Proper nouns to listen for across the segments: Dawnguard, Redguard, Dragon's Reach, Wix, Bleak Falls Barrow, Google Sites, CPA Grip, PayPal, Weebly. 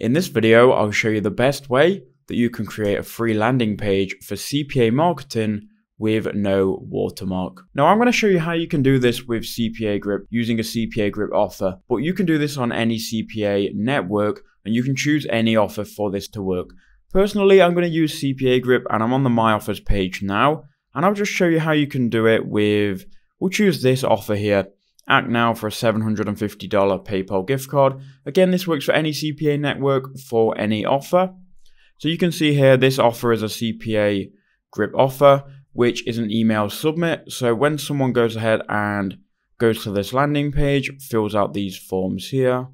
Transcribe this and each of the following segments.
In this video, I'll show you the best way that you can create a free landing page for CPA marketing with no watermark. Now I'm going to show you how you can do this with CPA Grip using a CPA Grip offer, but you can do this on any CPA network and you can choose any offer for this to work. Personally, I'm going to use CPA Grip and I'm on the My Offers page now, and I'll just show you how you can do it with, we'll choose this offer here. Act now for a $750 PayPal gift card. Again, this works for any CPA network for any offer. So you can see here, this offer is a CPA Grip offer, which is an email submit. So when someone goes ahead and goes to this landing page, fills out these forms here,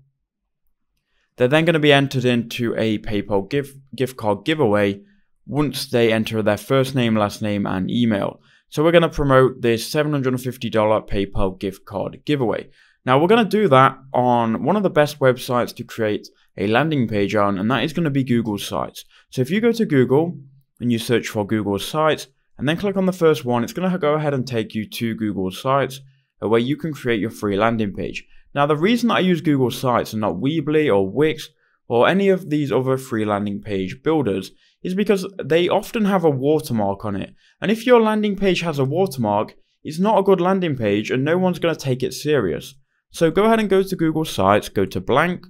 they're then going to be entered into a PayPal gift card giveaway once they enter their first name, last name, and email. So we're going to promote this $750 PayPal gift card giveaway. Now we're going to do that on one of the best websites to create a landing page on, and that is going to be Google Sites. So if you go to Google and you search for Google Sites and then click on the first one, it's going to go ahead and take you to Google Sites where you can create your free landing page. Now the reason that I use Google Sites and not Weebly or Wix or any of these other free landing page builders is because they often have a watermark on it. And if your landing page has a watermark, it's not a good landing page and no one's going to take it serious. So go ahead and go to Google Sites, go to blank,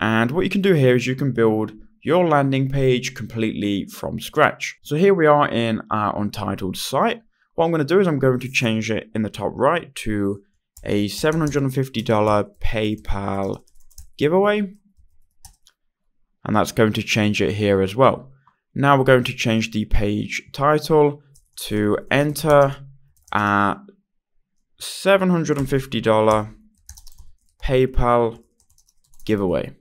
and what you can do here is you can build your landing page completely from scratch. So here we are in our untitled site. What I'm going to do is I'm going to change it in the top right to a $750 PayPal giveaway. And that's going to change it here as well. Now we're going to change the page title to enter a $750 PayPal giveaway.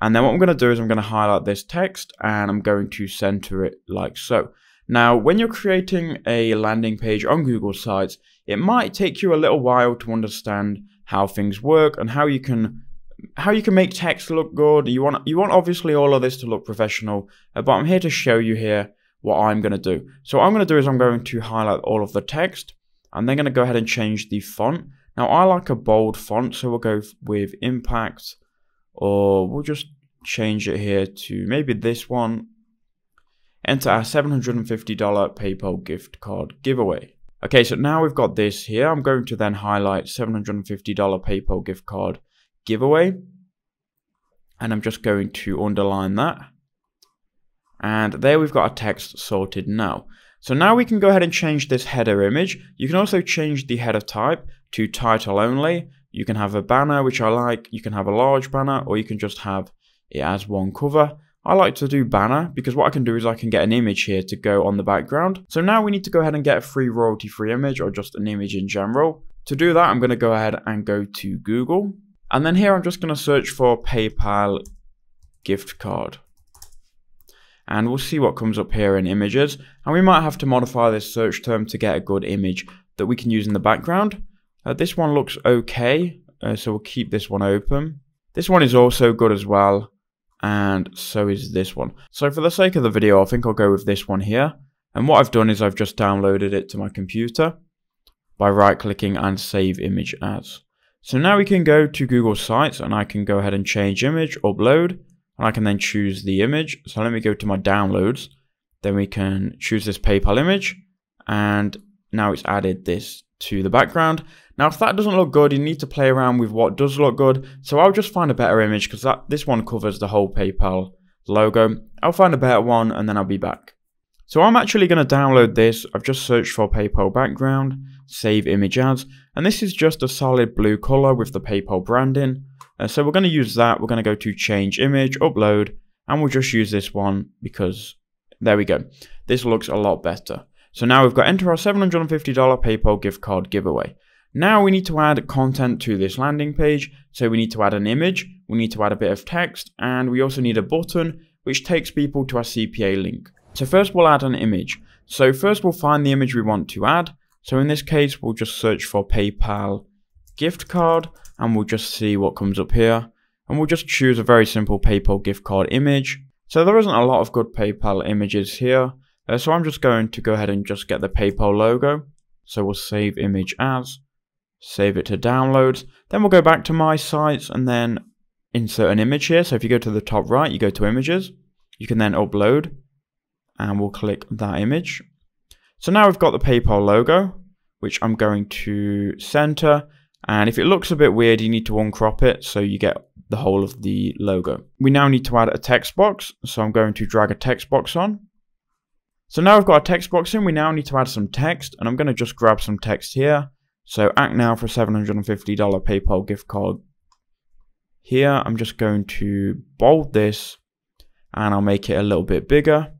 And then what I'm going to do is I'm going to highlight this text and I'm going to center it like so. Now, when you're creating a landing page on Google Sites, it might take you a little while to understand how things work and how you can make text look good. You want obviously all of this to look professional, but I'm here to show you here what I'm going to do. So what I'm going to do is I'm going to highlight all of the text and then going to go ahead and change the font. Now I like a bold font, so we'll go with Impact, or we'll just change it here to maybe this one. Enter our $750 PayPal gift card giveaway. Okay, so now we've got this here. I'm going to then highlight $750 PayPal gift card giveaway, and I'm just going to underline that, and there we've got our text sorted now. So now we can go ahead and change this header image. You can also change the header type to title only. You can have a banner, which I like. You can have a large banner, or you can just have it as one cover. I like to do banner because what I can do is I can get an image here to go on the background. So now we need to go ahead and get a free royalty-free image, or just an image in general. To do that, I'm going to go ahead and go to Google. And then here I'm just going to search for PayPal gift card. And we'll see what comes up here in images. And we might have to modify this search term to get a good image that we can use in the background. This one looks okay, so we'll keep this one open. This one is also good as well, and so is this one. So for the sake of the video, I think I'll go with this one here. And what I've done is I've just downloaded it to my computer by right-clicking and save image as. So now we can go to Google Sites and I can go ahead and change image, upload, and I can then choose the image. So let me go to my downloads. Then we can choose this PayPal image, and now it's added this to the background. Now, if that doesn't look good, you need to play around with what does look good. So I'll just find a better image because this one covers the whole PayPal logo. I'll find a better one and then I'll be back. So I'm actually going to download this. I've just searched for PayPal background, save image as, and this is just a solid blue color with the PayPal branding. So we're going to use that. We're going to go to change image, upload, and we'll just use this one because there we go. This looks a lot better. So now we've got enter our $750 PayPal gift card giveaway. Now we need to add content to this landing page. So we need to add an image, we need to add a bit of text, and we also need a button which takes people to our CPA link. So first we'll add an image. So first we'll find the image we want to add. So in this case, we'll just search for PayPal gift card and we'll just see what comes up here. And we'll just choose a very simple PayPal gift card image. So there isn't a lot of good PayPal images here. So I'm just going to go ahead and just get the PayPal logo. So we'll save image as, save it to downloads. Then we'll go back to my sites and then insert an image here. So if you go to the top right, you go to images, you can then upload, and we'll click that image. So now we've got the PayPal logo, which I'm going to center. And if it looks a bit weird, you need to uncrop it so you get the whole of the logo. We now need to add a text box. So I'm going to drag a text box on. So now I've got a text box in, we now need to add some text, and I'm going to just grab some text here. So act now for a $750 PayPal gift card. Here, I'm just going to bold this and I'll make it a little bit bigger.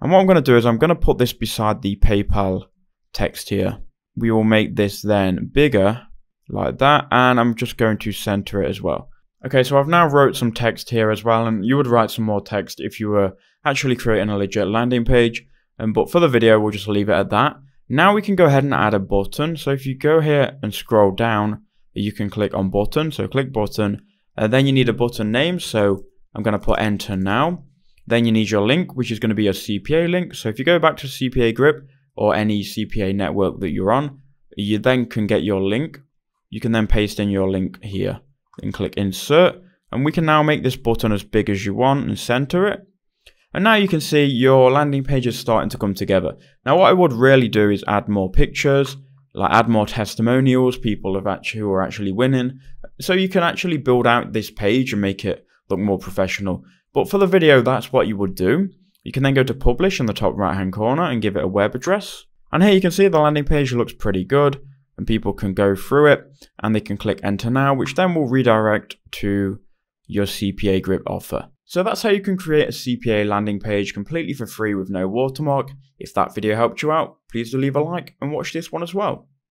And what I'm going to do is I'm going to put this beside the PayPal text here. We will make this then bigger like that, and I'm just going to center it as well. Okay, so I've now wrote some text here as well, and you would write some more text if you were actually creating a legit landing page, but for the video we'll just leave it at that. Now we can go ahead and add a button. So if you go here and scroll down, you can click on button, so click button, and then you need a button name, so I'm going to put enter now. Then you need your link, which is going to be your CPA link. So if you go back to CPA Grip or any CPA network that you're on, you then can get your link. You can then paste in your link here and click insert, and we can now make this button as big as you want and center it. And now you can see your landing page is starting to come together. Now what I would really do is add more pictures, like add more testimonials, people who are actually winning, so you can actually build out this page and make it look more professional. But for the video, that's what you would do. You can then go to publish in the top right hand corner and give it a web address. And here you can see the landing page looks pretty good, and people can go through it and they can click enter now, which then will redirect to your CPA Grip offer. So that's how you can create a CPA landing page completely for free with no watermark. If that video helped you out, please do leave a like and watch this one as well.